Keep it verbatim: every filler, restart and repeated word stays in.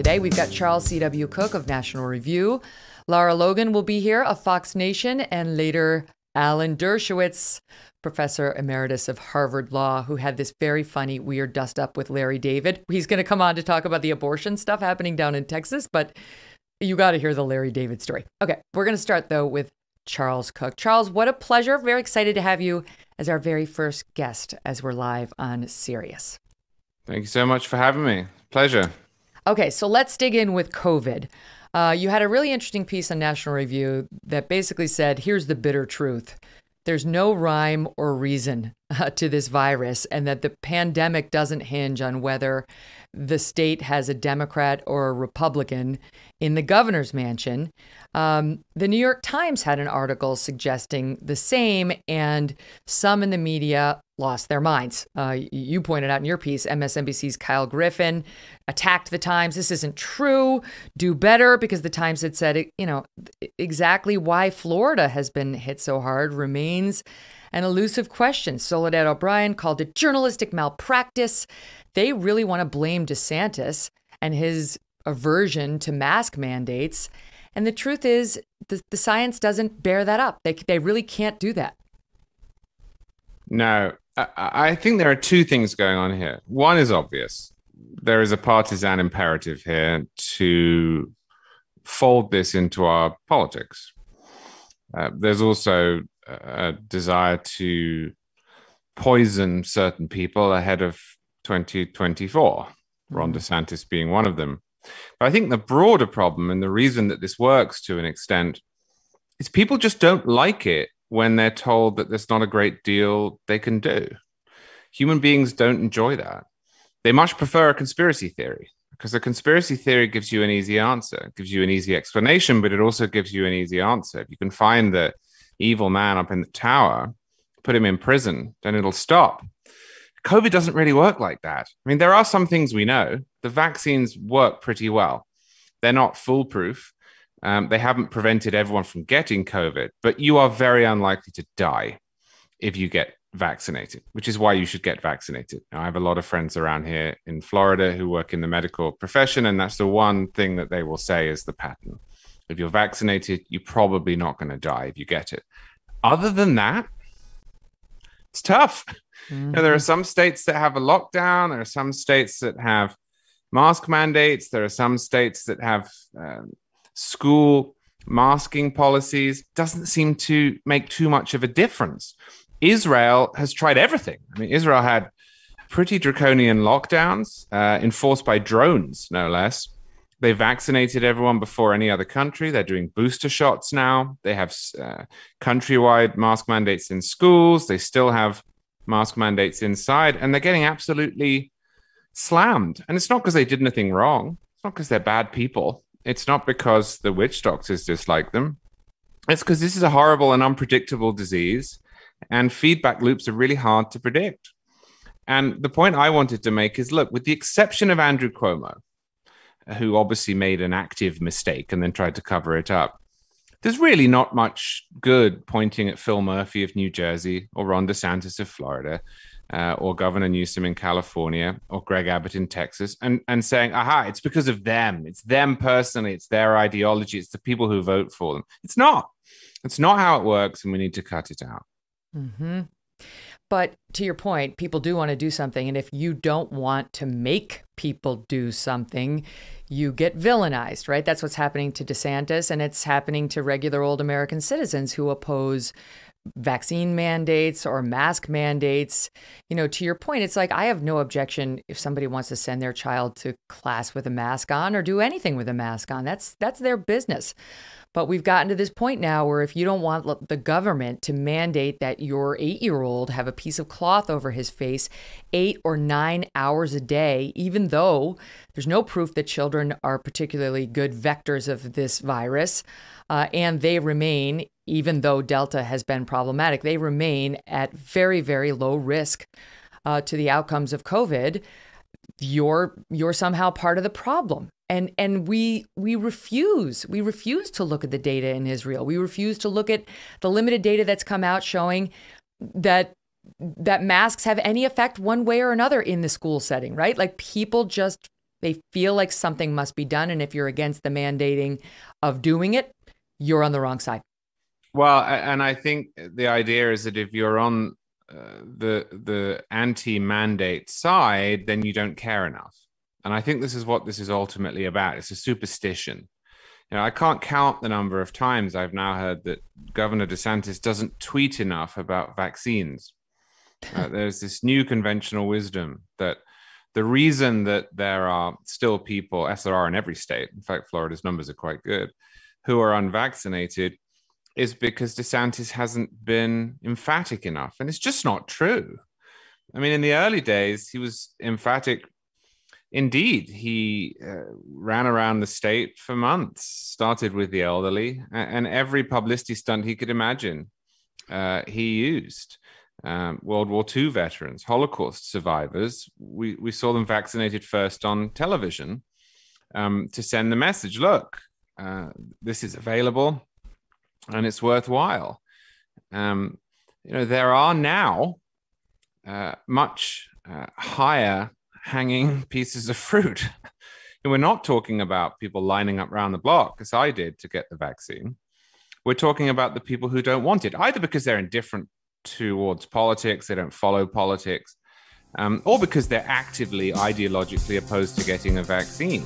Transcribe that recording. today. We've got Charles C W. Cooke of National Review. Lara Logan will be here of Fox Nation, and later Alan Dershowitz, professor emeritus of Harvard Law, who had this very funny, weird dust up with Larry David. He's going to come on to talk about the abortion stuff happening down in Texas, but you got to hear the Larry David story. Okay, we're going to start, though, with Charles Cooke. Charles, what a pleasure. Very excited to have you as our very first guest as we're live on Sirius. Thank you so much for having me. Pleasure. Okay, so let's dig in with COVID. Uh, you had a really interesting piece on National Review that basically said, here's the bitter truth. There's no rhyme or reason uh, to this virus, and that the pandemic doesn't hinge on whether the state has a Democrat or a Republican in the governor's mansion. Um, the New York Times had an article suggesting the same, and some in the media lost their minds. Uh, you pointed out in your piece, M S N B C's Kyle Griffin attacked the Times. This isn't true. Do better, because the Times had said, you know, exactly why Florida has been hit so hard remains an elusive question. Soledad O'Brien called it journalistic malpractice. They really want to blame DeSantis and his aversion to mask mandates. And the truth is, the, the science doesn't bear that up. They, they really can't do that. No, I, I think there are two things going on here. One is obvious. There is a partisan imperative here to fold this into our politics. Uh, there's also a desire to poison certain people ahead of twenty twenty-four, Ron DeSantis being one of them. But I think the broader problem, and the reason that this works to an extent, is people just don't like it when they're told that there's not a great deal they can do. Human beings don't enjoy that. They much prefer a conspiracy theory, because a conspiracy theory gives you an easy answer. It gives you an easy explanation, but it also gives you an easy answer. If you can find the evil man up in the tower, put him in prison, then it'll stop. COVID doesn't really work like that. I mean, there are some things we know. The vaccines work pretty well. They're not foolproof. Um, they haven't prevented everyone from getting COVID, but you are very unlikely to die if you get vaccinated, which is why you should get vaccinated. Now, I have a lot of friends around here in Florida who work in the medical profession, and that's the one thing that they will say is the pattern. If you're vaccinated, you're probably not going to die if you get it. Other than that, it's tough. Mm-hmm. You know, there are some states that have a lockdown. There are some states that have mask mandates. There are some states that have um, school masking policies. Doesn't seem to make too much of a difference. Israel has tried everything. I mean, Israel had pretty draconian lockdowns uh, enforced by drones, no less. They vaccinated everyone before any other country. They're doing booster shots now. They have uh, countrywide mask mandates in schools. They still have mask mandates inside, and they're getting absolutely slammed. And it's not because they did anything wrong. It's not because they're bad people. It's not because the witch doctors dislike them. It's because this is a horrible and unpredictable disease, and feedback loops are really hard to predict. And the point I wanted to make is, look, with the exception of Andrew Cuomo, who obviously made an active mistake and then tried to cover it up, there's really not much good pointing at Phil Murphy of New Jersey, or Ron DeSantis of Florida, uh, or Governor Newsom in California, or Greg Abbott in Texas, and, and saying, aha, it's because of them. It's them personally. It's their ideology. It's the people who vote for them. It's not. It's not how it works, and we need to cut it out. Mm-hmm. But to your point, people do want to do something. And if you don't want to make people do something, you get villainized, right? That's what's happening to DeSantis. And it's happening to regular old American citizens who oppose vaccine mandates or mask mandates. You know, to your point, it's like, I have no objection if somebody wants to send their child to class with a mask on or do anything with a mask on. That's that's their business. But we've gotten to this point now where if you don't want the government to mandate that your eight-year-old have a piece of cloth over his face eight or nine hours a day, even though there's no proof that children are particularly good vectors of this virus, uh, and they remain, even though Delta has been problematic, they remain at very, very low risk uh, to the outcomes of COVID, you're you're somehow part of the problem. And and we we refuse. We refuse to look at the data in Israel. We refuse to look at the limited data that's come out showing that that masks have any effect one way or another in the school setting, right? Like, people just They feel like something must be done. And if you're against the mandating of doing it, you're on the wrong side. Well, and I think the idea is that if you're on uh, the the anti-mandate side, then you don't care enough. And I think this is what this is ultimately about. It's a superstition. You know, I can't count the number of times I've now heard that Governor DeSantis doesn't tweet enough about vaccines. Uh, there's this new conventional wisdom that the reason that there are still people, as there are in every state, in fact, Florida's numbers are quite good, who are unvaccinated is because DeSantis hasn't been emphatic enough. And it's just not true. I mean, in the early days, he was emphatic. Indeed, he uh, ran around the state for months, started with the elderly, and, and every publicity stunt he could imagine uh, he used. Um, World War Two veterans, Holocaust survivors, we, we saw them vaccinated first on television um, to send the message, look, uh, this is available and it's worthwhile. Um, you know, there are now uh, much uh, higher hanging pieces of fruit. And we're not talking about people lining up round the block, as I did, to get the vaccine. We're talking about the people who don't want it, either because they're indifferent towards politics, they don't follow politics, um, or because they're actively, ideologically opposed to getting a vaccine.